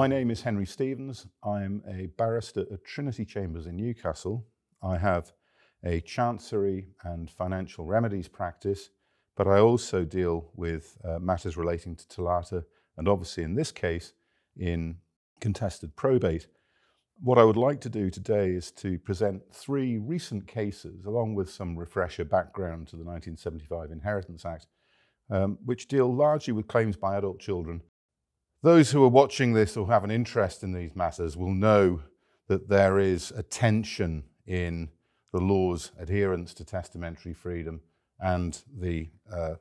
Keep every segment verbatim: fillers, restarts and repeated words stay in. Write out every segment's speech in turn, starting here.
My name is Henry Stevens. I'm a barrister at Trinity Chambers in Newcastle. I have a chancery and financial remedies practice, but I also deal with uh, matters relating to Talata, and obviously in this case, in contested probate. What I would like to do today is to present three recent cases, along with some refresher background to the nineteen seventy-five Inheritance Act, um, which deal largely with claims by adult children. Those who are watching this or have an interest in these matters will know that there is a tension in the law's adherence to testamentary freedom and the, uh,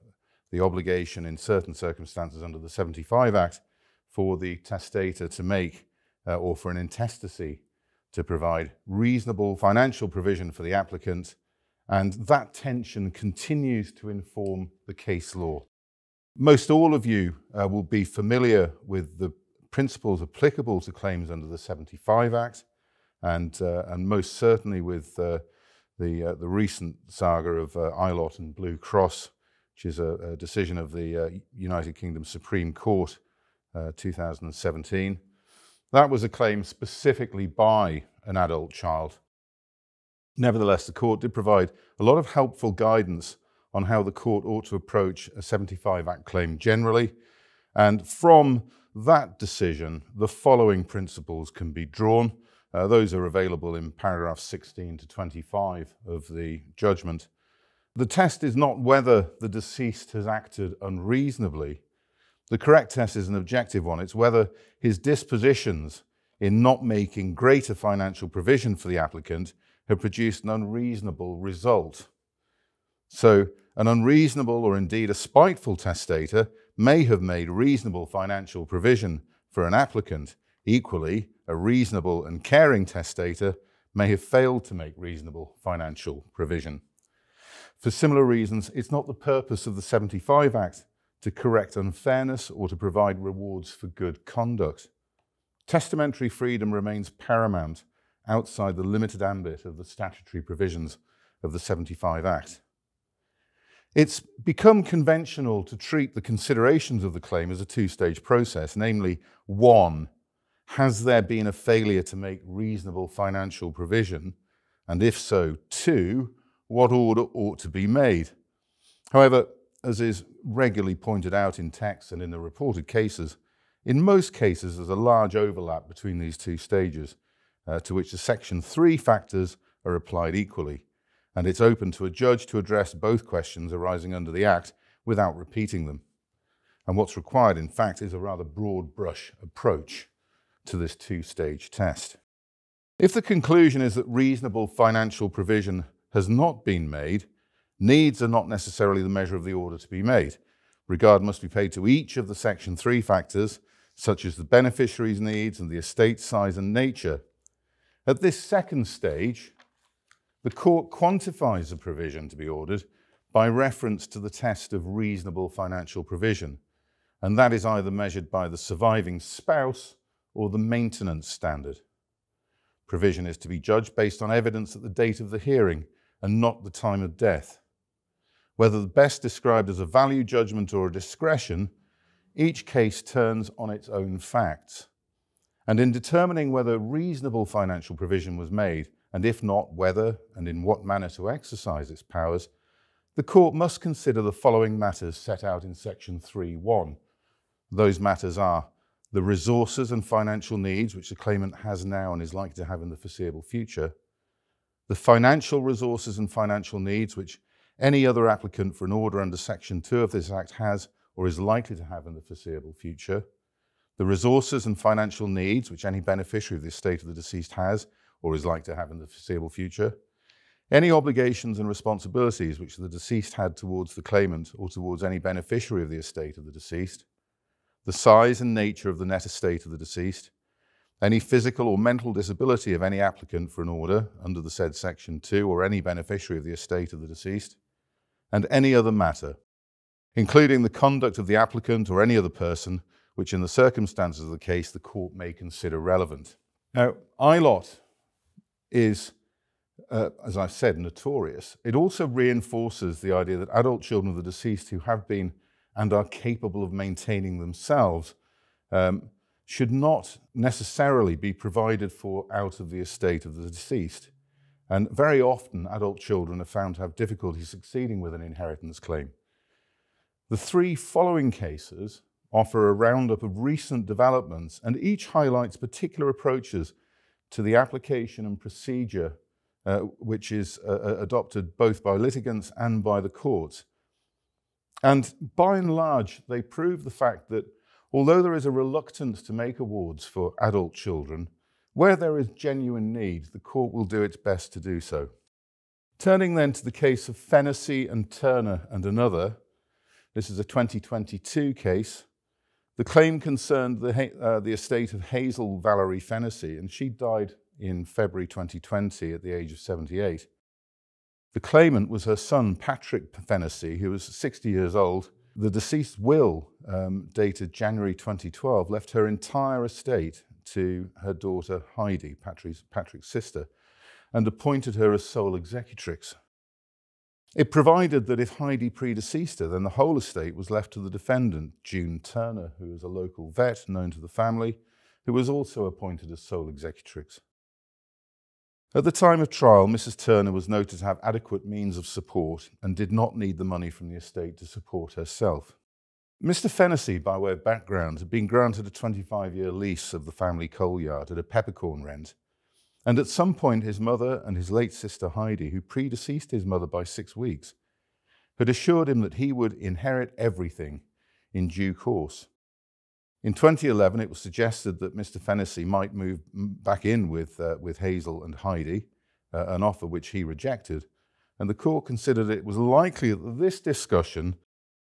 the obligation in certain circumstances under the seventy-five Act for the testator to make, uh, or for an intestacy to provide, reasonable financial provision for the applicant. And that tension continues to inform the case law. Most all of you uh, will be familiar with the principles applicable to claims under the seventy-five Act, and, uh, and most certainly with uh, the, uh, the recent saga of uh, Ilott and Blue Cross, which is a, a decision of the uh, United Kingdom Supreme Court, uh, two thousand seventeen. That was a claim specifically by an adult child. Nevertheless, the court did provide a lot of helpful guidance on how the court ought to approach a seventy-five Act claim generally. And from that decision, the following principles can be drawn. Uh, those are available in paragraphs sixteen to twenty-five of the judgment. The test is not whether the deceased has acted unreasonably. The correct test is an objective one. It's whether his dispositions in not making greater financial provision for the applicant have produced an unreasonable result. So an unreasonable or indeed a spiteful testator may have made reasonable financial provision for an applicant. Equally, a reasonable and caring testator may have failed to make reasonable financial provision. For similar reasons, it's not the purpose of the seventy-five Act to correct unfairness or to provide rewards for good conduct. Testamentary freedom remains paramount outside the limited ambit of the statutory provisions of the seventy-five Act. It's become conventional to treat the considerations of the claim as a two-stage process, namely, one, has there been a failure to make reasonable financial provision? And if so, two, what order ought to be made? However, as is regularly pointed out in texts and in the reported cases, in most cases there's a large overlap between these two stages, uh, to which the Section three factors are applied equally. And it's open to a judge to address both questions arising under the Act without repeating them. And what's required, in fact, is a rather broad brush approach to this two-stage test. If the conclusion is that reasonable financial provision has not been made, needs are not necessarily the measure of the order to be made. Regard must be paid to each of the Section three factors, such as the beneficiary's needs and the estate size and nature. At this second stage, the court quantifies the provision to be ordered by reference to the test of reasonable financial provision, and that is either measured by the surviving spouse or the maintenance standard. Provision is to be judged based on evidence at the date of the hearing and not the time of death. Whether the best described as a value judgment or a discretion, each case turns on its own facts. And in determining whether reasonable financial provision was made, and if not, whether and in what manner to exercise its powers, the court must consider the following matters set out in Section three point one. Those matters are the resources and financial needs which the claimant has now and is likely to have in the foreseeable future, the financial resources and financial needs which any other applicant for an order under Section two of this Act has or is likely to have in the foreseeable future, the resources and financial needs which any beneficiary of the estate of the deceased has or is likely to have in the foreseeable future, any obligations and responsibilities which the deceased had towards the claimant or towards any beneficiary of the estate of the deceased, the size and nature of the net estate of the deceased, any physical or mental disability of any applicant for an order under the said Section two or any beneficiary of the estate of the deceased, and any other matter, including the conduct of the applicant or any other person which in the circumstances of the case the court may consider relevant. Now, Ilott is, uh, as I've said, notorious. It also reinforces the idea that adult children of the deceased who have been and are capable of maintaining themselves um, should not necessarily be provided for out of the estate of the deceased. And very often, adult children are found to have difficulty succeeding with an inheritance claim. The three following cases offer a roundup of recent developments, and each highlights particular approaches to the application and procedure uh, which is uh, adopted both by litigants and by the courts. And by and large, they prove the fact that although there is a reluctance to make awards for adult children, where there is genuine need, the court will do its best to do so. Turning then to the case of Fennessy and Turner and another, this is a twenty twenty-two case. The claim concerned the, uh, the estate of Hazel Valerie Fennessy, and she died in February twenty twenty at the age of seventy-eight. The claimant was her son, Patrick Fennessy, who was sixty years old. The deceased will, um, dated January twenty twelve, left her entire estate to her daughter, Heidi, Patrick's, Patrick's sister, and appointed her as sole executrix. It provided that if Heidi predeceased her, then the whole estate was left to the defendant, June Turner, who is a local vet known to the family, who was also appointed as sole executrix. At the time of trial, Missus Turner was noted to have adequate means of support and did not need the money from the estate to support herself. Mister Fennessy, by way of background, had been granted a twenty-five-year lease of the family coal yard at a peppercorn rent. And at some point, his mother and his late sister Heidi, who predeceased his mother by six weeks, had assured him that he would inherit everything in due course. In twenty eleven, it was suggested that Mister Fennessy might move back in with, uh, with Hazel and Heidi, uh, an offer which he rejected, and the court considered it was likely that this discussion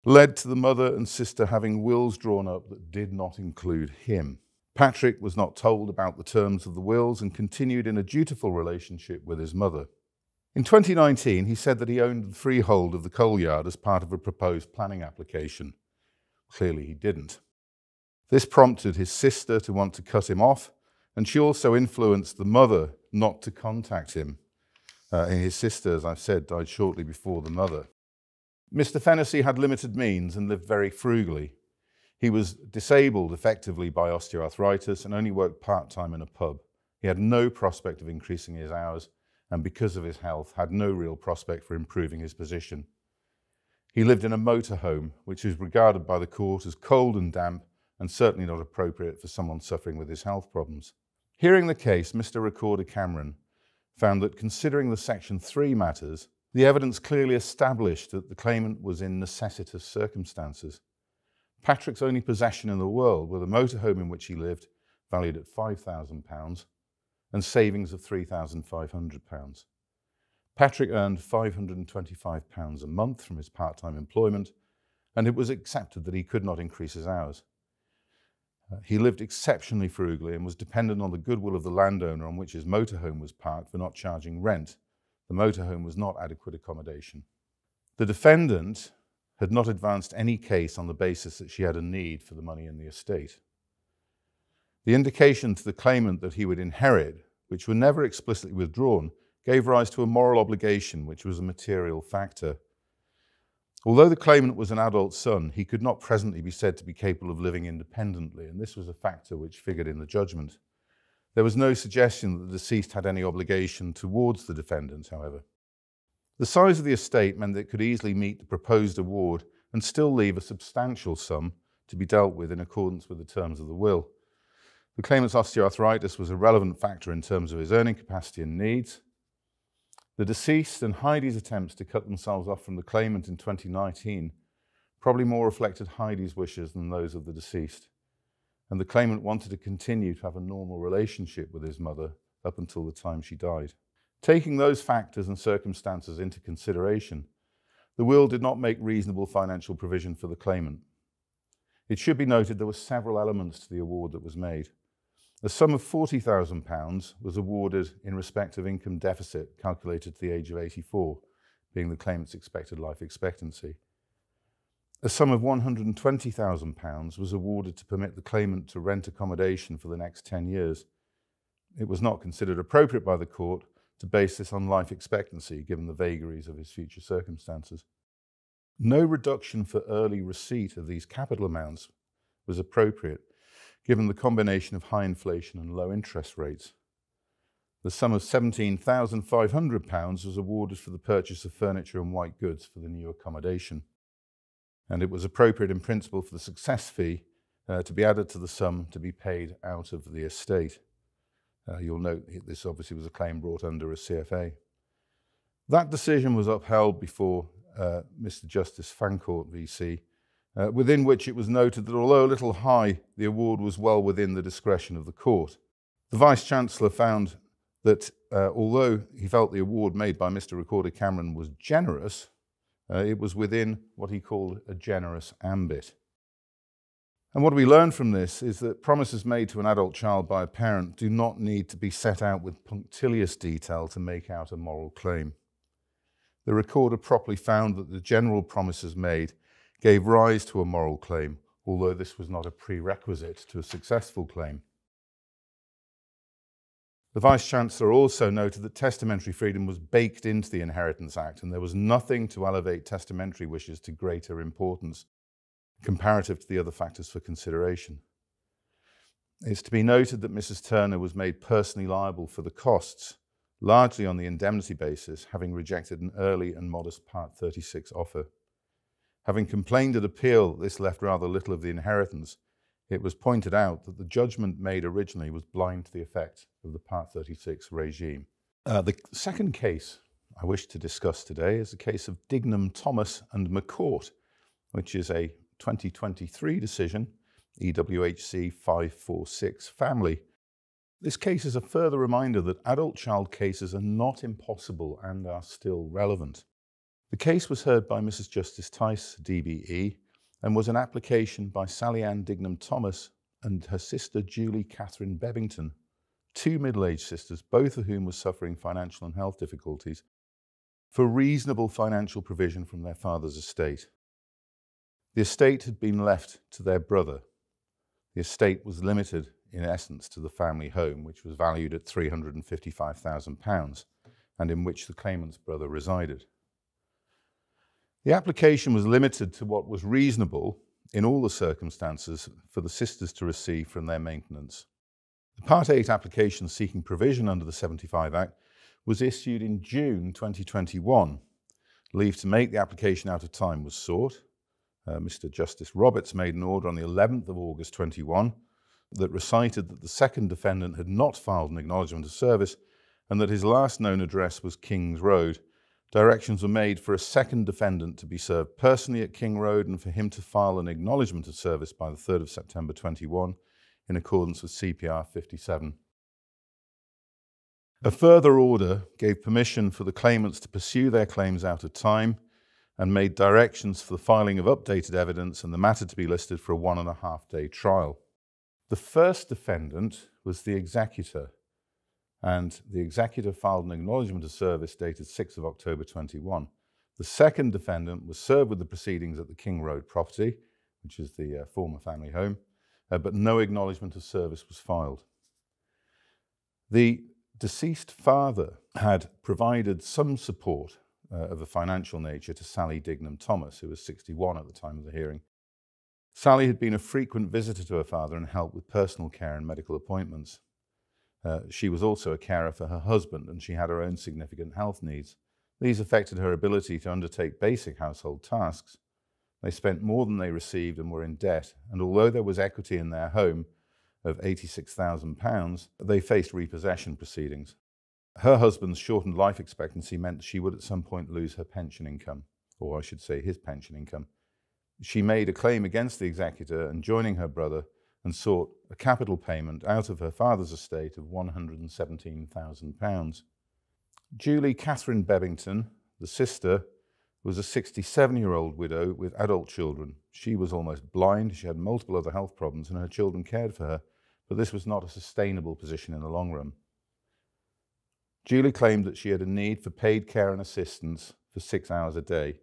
led to the mother and sister having wills drawn up that did not include him. Patrick was not told about the terms of the wills and continued in a dutiful relationship with his mother. In twenty nineteen, he said that he owned the freehold of the coal yard as part of a proposed planning application. Clearly, he didn't. This prompted his sister to want to cut him off, and she also influenced the mother not to contact him. Uh, his sister, as I've said, died shortly before the mother. Mister Fennessy had limited means and lived very frugally. He was disabled effectively by osteoarthritis and only worked part-time in a pub. He had no prospect of increasing his hours and, because of his health, had no real prospect for improving his position. He lived in a motorhome, which is regarded by the court as cold and damp and certainly not appropriate for someone suffering with his health problems. Hearing the case, Mister Recorder Cameron found that, considering the Section three matters, the evidence clearly established that the claimant was in necessitous circumstances. Patrick's only possession in the world were the motorhome in which he lived, valued at five thousand pounds, and savings of three thousand five hundred pounds. Patrick earned five hundred and twenty-five pounds a month from his part-time employment, and it was accepted that he could not increase his hours. Uh, he lived exceptionally frugally and was dependent on the goodwill of the landowner on which his motorhome was parked for not charging rent. The motorhome was not adequate accommodation. The defendant had not advanced any case on the basis that she had a need for the money in the estate. The indication to the claimant that he would inherit, which were never explicitly withdrawn, gave rise to a moral obligation, which was a material factor. Although the claimant was an adult son, he could not presently be said to be capable of living independently, and this was a factor which figured in the judgment. There was no suggestion that the deceased had any obligation towards the defendant, however. The size of the estate meant that it could easily meet the proposed award and still leave a substantial sum to be dealt with in accordance with the terms of the will. The claimant's osteoarthritis was a relevant factor in terms of his earning capacity and needs. The deceased and Heidi's attempts to cut themselves off from the claimant in twenty nineteen probably more reflected Heidi's wishes than those of the deceased, and the claimant wanted to continue to have a normal relationship with his mother up until the time she died. Taking those factors and circumstances into consideration, the will did not make reasonable financial provision for the claimant. It should be noted there were several elements to the award that was made. A sum of forty thousand pounds was awarded in respect of income deficit calculated to the age of eighty-four, being the claimant's expected life expectancy. A sum of one hundred and twenty thousand pounds was awarded to permit the claimant to rent accommodation for the next ten years. It was not considered appropriate by the court to base this on life expectancy, given the vagaries of his future circumstances. No reduction for early receipt of these capital amounts was appropriate, given the combination of high inflation and low interest rates. The sum of seventeen thousand five hundred pounds was awarded for the purchase of furniture and white goods for the new accommodation, and it was appropriate in principle for the success fee uh, to be added to the sum to be paid out of the estate. Uh, you'll note this obviously was a claim brought under a C F A. That decision was upheld before uh, Mister Justice Fancourt V C, uh, within which it was noted that although a little high, the award was well within the discretion of the court. The Vice-Chancellor found that uh, although he felt the award made by Mister Recorder Cameron was generous, uh, it was within what he called a generous ambit. And what we learn from this is that promises made to an adult child by a parent do not need to be set out with punctilious detail to make out a moral claim. The Recorder properly found that the general promises made gave rise to a moral claim, although this was not a prerequisite to a successful claim. The Vice-Chancellor also noted that testamentary freedom was baked into the Inheritance Act, and there was nothing to elevate testamentary wishes to greater importance comparative to the other factors for consideration. It's to be noted that Missus Turner was made personally liable for the costs, largely on the indemnity basis, having rejected an early and modest Part thirty-six offer. Having complained at appeal that this left rather little of the inheritance, it was pointed out that the judgment made originally was blind to the effect of the Part thirty-six regime. Uh, the second case I wish to discuss today is the case of Dignam Thomas and McCourt, which is a twenty twenty-three decision, E W H C five four six Family. This case is a further reminder that adult child cases are not impossible and are still relevant. The case was heard by Missus Justice Tice, D B E, and was an application by Sally Ann Dignam Thomas and her sister Julie Catherine Bevington, two middle-aged sisters, both of whom were suffering financial and health difficulties, for reasonable financial provision from their father's estate. The estate had been left to their brother. The estate was limited, in essence, to the family home, which was valued at three hundred and fifty-five thousand pounds, and in which the claimant's brother resided. The application was limited to what was reasonable in all the circumstances for the sisters to receive from their maintenance. The Part eight application seeking provision under the seventy-five Act was issued in June twenty twenty-one. Leave to make the application out of time was sought. Uh, Mister Justice Roberts made an order on the eleventh of August twenty-one that recited that the second defendant had not filed an acknowledgement of service and that his last known address was King's Road. Directions were made for a second defendant to be served personally at King Road and for him to file an acknowledgement of service by the third of September twenty-one in accordance with C P R fifty-seven. A further order gave permission for the claimants to pursue their claims out of time and made directions for the filing of updated evidence and the matter to be listed for a one and a half day trial. The first defendant was the executor, and the executor filed an acknowledgement of service dated sixth of October twenty-one. The second defendant was served with the proceedings at the King Road property, which is the uh, former family home, uh, but no acknowledgement of service was filed. The deceased father had provided some support uh, of a financial nature to Sally Dignam Thomas, who was sixty-one at the time of the hearing. Sally had been a frequent visitor to her father and helped with personal care and medical appointments. Uh, she was also a carer for her husband, and she had her own significant health needs. These affected her ability to undertake basic household tasks. They spent more than they received and were in debt, and although there was equity in their home of eighty-six thousand pounds, they faced repossession proceedings. Her husband's shortened life expectancy meant she would at some point lose her pension income, or I should say his pension income. She made a claim against the executor and joining her brother and sought a capital payment out of her father's estate of one hundred and seventeen thousand pounds. Julie Catherine Bevington, the sister, was a sixty-seven-year-old widow with adult children. She was almost blind, she had multiple other health problems, and her children cared for her, but this was not a sustainable position in the long run. Julie claimed that she had a need for paid care and assistance for six hours a day.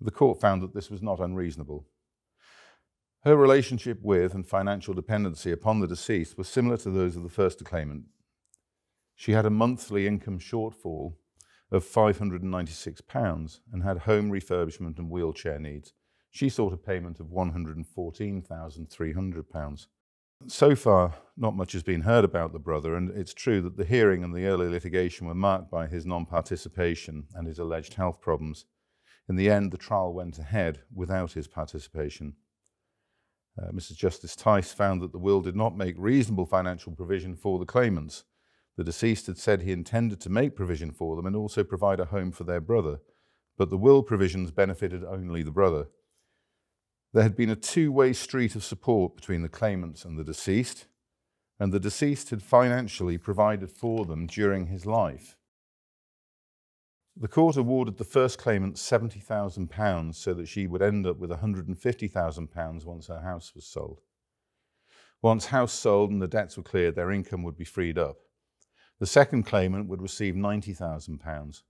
The court found that this was not unreasonable. Her relationship with and financial dependency upon the deceased was similar to those of the first claimant. She had a monthly income shortfall of five hundred and ninety-six pounds and had home refurbishment and wheelchair needs. She sought a payment of one hundred and fourteen thousand three hundred pounds. So far, not much has been heard about the brother, and it's true that the hearing and the early litigation were marked by his non-participation and his alleged health problems. In the end, the trial went ahead without his participation. Uh, Missus Justice Tice found that the will did not make reasonable financial provision for the claimants. The deceased had said he intended to make provision for them and also provide a home for their brother, but the will provisions benefited only the brother. There had been a two-way street of support between the claimants and the deceased, and the deceased had financially provided for them during his life. The court awarded the first claimant seventy thousand pounds so that she would end up with one hundred and fifty thousand pounds once her house was sold. Once house sold and the debts were cleared, their income would be freed up. The second claimant would receive ninety thousand pounds.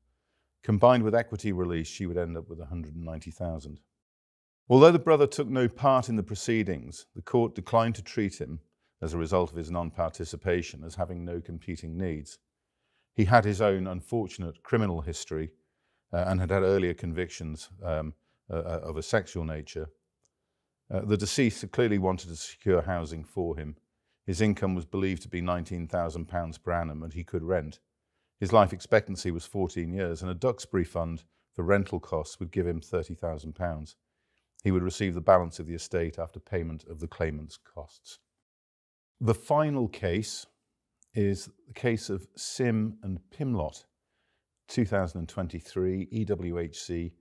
Combined with equity release, she would end up with one hundred and ninety thousand pounds. Although the brother took no part in the proceedings, the court declined to treat him, as a result of his non-participation, as having no competing needs. He had his own unfortunate criminal history uh, and had had earlier convictions um, uh, of a sexual nature. Uh, the deceased had clearly wanted to secure housing for him. His income was believed to be nineteen thousand pounds per annum and he could rent. His life expectancy was fourteen years and a Duxbury fund for rental costs would give him thirty thousand pounds. He would receive the balance of the estate after payment of the claimant's costs. The final case is the case of Sim and Pimlott, two thousand twenty-three, E W H C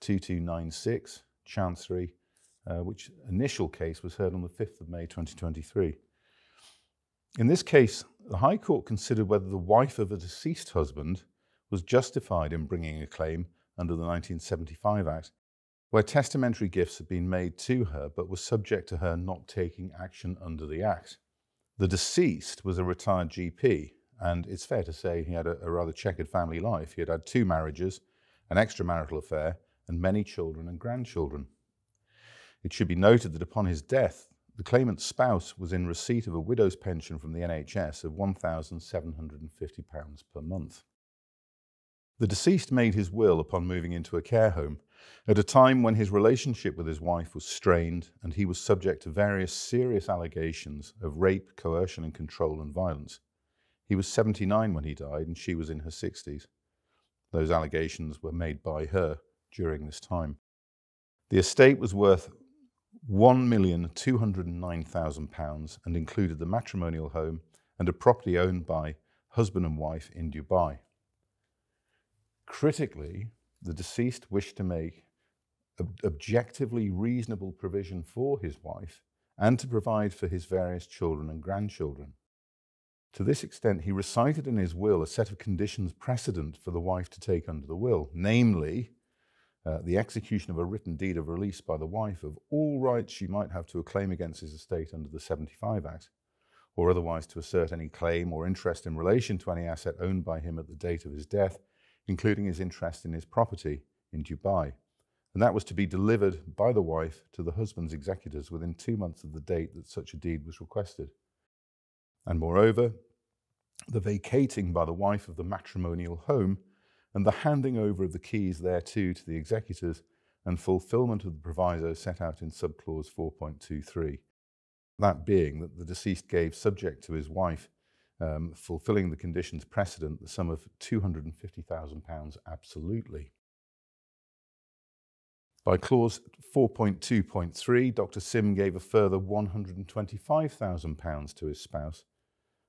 two two nine six, Chancery, uh, which initial case was heard on the fifth of May twenty twenty-three. In this case, the High Court considered whether the wife of a deceased husband was justified in bringing a claim under the nineteen seventy-five Act, where testamentary gifts had been made to her but were subject to her not taking action under the Act. The deceased was a retired G P, and it's fair to say he had a, a rather checkered family life. He had had two marriages, an extramarital affair, and many children and grandchildren. It should be noted that upon his death, the claimant's spouse was in receipt of a widow's pension from the N H S of one thousand seven hundred and fifty pounds per month. The deceased made his will upon moving into a care home, at a time when his relationship with his wife was strained and he was subject to various serious allegations of rape, coercion and control and violence. He was seventy-nine when he died and she was in her sixties. Those allegations were made by her during this time. The estate was worth one million two hundred and nine thousand pounds and included the matrimonial home and a property owned by husband and wife in Dubai. Critically, the deceased wished to make ob- objectively reasonable provision for his wife and to provide for his various children and grandchildren. To this extent, he recited in his will a set of conditions precedent for the wife to take under the will, namely uh, the execution of a written deed of release by the wife of all rights she might have to a claim against his estate under the seventy-five Act, or otherwise to assert any claim or interest in relation to any asset owned by him at the date of his death, including his interest in his property in Dubai, and that was to be delivered by the wife to the husband's executors within two months of the date that such a deed was requested. And moreover, the vacating by the wife of the matrimonial home and the handing over of the keys thereto to the executors and fulfilment of the proviso set out in subclause four point two three, that being that the deceased gave subject to his wife Um, fulfilling the conditions precedent, the sum of two hundred and fifty thousand pounds absolutely. By clause four point two point three, Doctor Sim gave a further one hundred and twenty-five thousand pounds to his spouse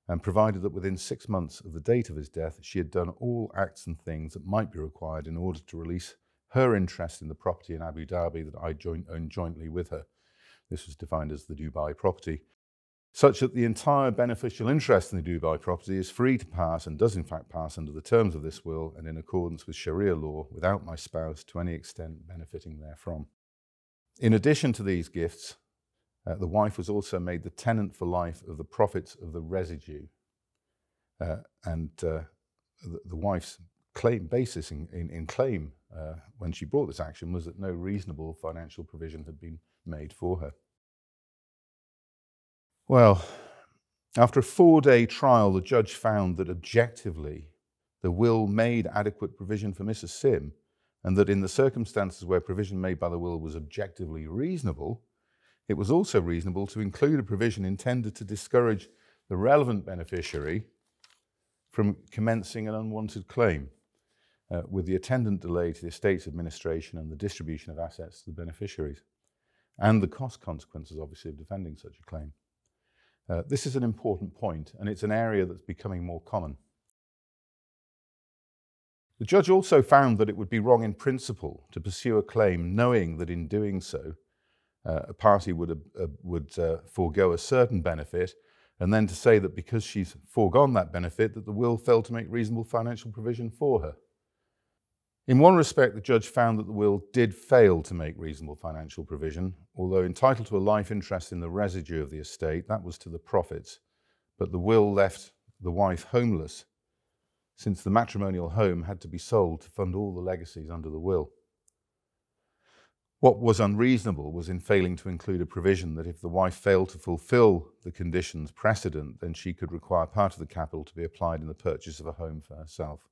and provided that within six months of the date of his death, she had done all acts and things that might be required in order to release her interest in the property in Abu Dhabi that I joint, owned jointly with her. This was defined as the Dubai property, such that the entire beneficial interest in the Dubai property is free to pass and does in fact pass under the terms of this will and in accordance with Sharia law without my spouse to any extent benefiting therefrom. In addition to these gifts, uh, the wife was also made the tenant for life of the profits of the residue. Uh, and uh, the, the wife's claim basis in, in, in claim uh, when she brought this action was that no reasonable financial provision had been made for her. Well, after a four-day trial, the judge found that objectively the will made adequate provision for Missus Sim and that in the circumstances where provision made by the will was objectively reasonable, it was also reasonable to include a provision intended to discourage the relevant beneficiary from commencing an unwanted claim, uh, with the attendant delay to the estate's administration and the distribution of assets to the beneficiaries, and the cost consequences, obviously, of defending such a claim. Uh, this is an important point, and it's an area that's becoming more common. The judge also found that it would be wrong in principle to pursue a claim knowing that in doing so, uh, a party would, uh, would uh, forego a certain benefit, and then to say that because she's foregone that benefit, that the will failed to make reasonable financial provision for her. In one respect, the judge found that the will did fail to make reasonable financial provision, although entitled to a life interest in the residue of the estate, that was to the profits, but the will left the wife homeless, since the matrimonial home had to be sold to fund all the legacies under the will. What was unreasonable was in failing to include a provision that if the wife failed to fulfill the conditions precedent, then she could require part of the capital to be applied in the purchase of a home for herself.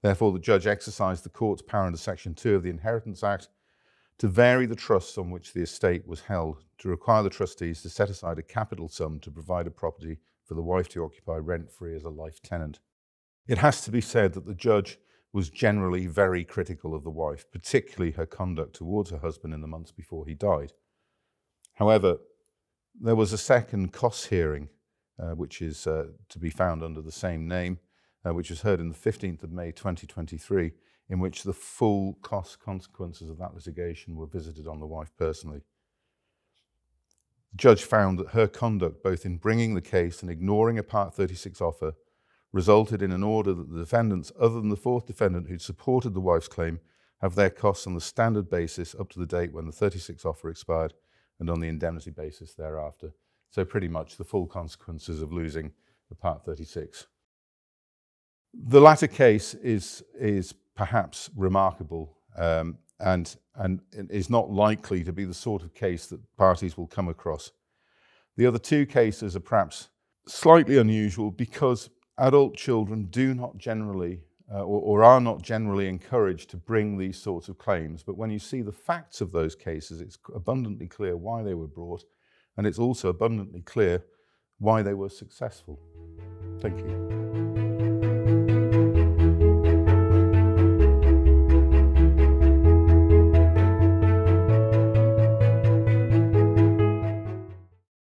Therefore, the judge exercised the court's power under Section two of the Inheritance Act to vary the trusts on which the estate was held, to require the trustees to set aside a capital sum to provide a property for the wife to occupy rent-free as a life tenant. It has to be said that the judge was generally very critical of the wife, particularly her conduct towards her husband in the months before he died. However, there was a second costs hearing, uh, which is uh, to be found under the same name, uh, which was heard on the fifteenth of May twenty twenty-three, in which the full cost consequences of that litigation were visited on the wife personally. The judge found that her conduct, both in bringing the case and ignoring a Part thirty-six offer, resulted in an order that the defendants, other than the fourth defendant who'd supported the wife's claim, have their costs on the standard basis up to the date when the thirty-six offer expired and on the indemnity basis thereafter. So pretty much the full consequences of losing the Part thirty-six. The latter case is, is perhaps remarkable um, and, and is not likely to be the sort of case that parties will come across. The other two cases are perhaps slightly unusual because adult children do not generally, uh, or, or are not generally encouraged to bring these sorts of claims, but when you see the facts of those cases, it's abundantly clear why they were brought, and it's also abundantly clear why they were successful. Thank you.